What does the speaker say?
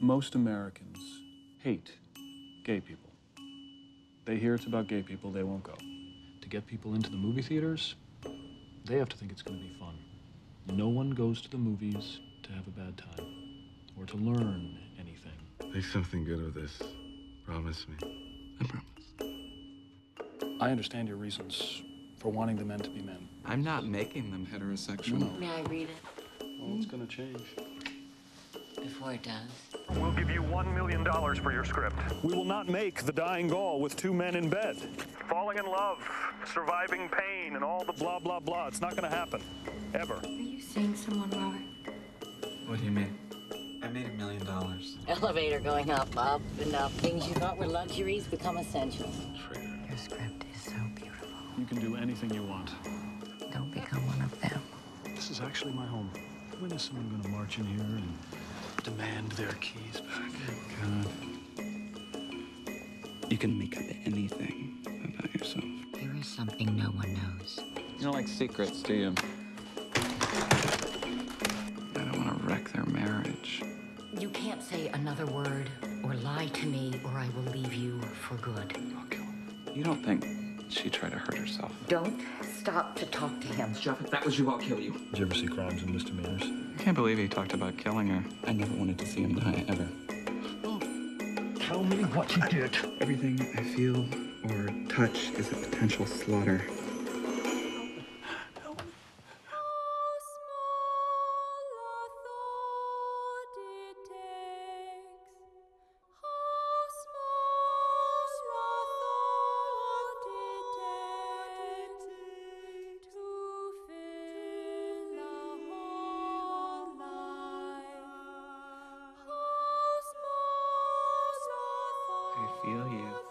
Most Americans hate gay people. They hear it's about gay people, they won't go. To get people into the movie theaters, they have to think it's going to be fun. No one goes to the movies to have a bad time or to learn anything. Make something good of this. Promise me. I promise. I understand your reasons for wanting the men to be men. I'm not making them heterosexual. No. May I read it? Well, it's going to change. Before it does. We'll give you $1 million for your script. We will not make The Dying Gaul with two men in bed. Falling in love, surviving pain, and all the blah, blah, blah. It's not going to happen. Ever. Are you seeing someone, Robert? What do you mean? I made $1 million. Elevator going up and up. Things you thought were luxuries become essentials. Trigger. Your script is so beautiful. You can do anything you want. Don't become one of them. This is actually my home. When is someone going to march in here and demand their keys back? God. You can make up anything about yourself. There is something no one knows. You don't like secrets, do you? I don't want to wreck their marriage. You can't say another word or lie to me, or I will leave you for good. I'll kill him. You don't think she tried to hurt herself? Don't stop to talk to him. Jeff, if that was you, I'll kill you. Did you ever see Crimes and Misdemeanors? I can't believe he talked about killing her. I never wanted to see him die, ever. Oh. Tell me what you did. Everything I feel or touch is a potential slaughter. I feel you.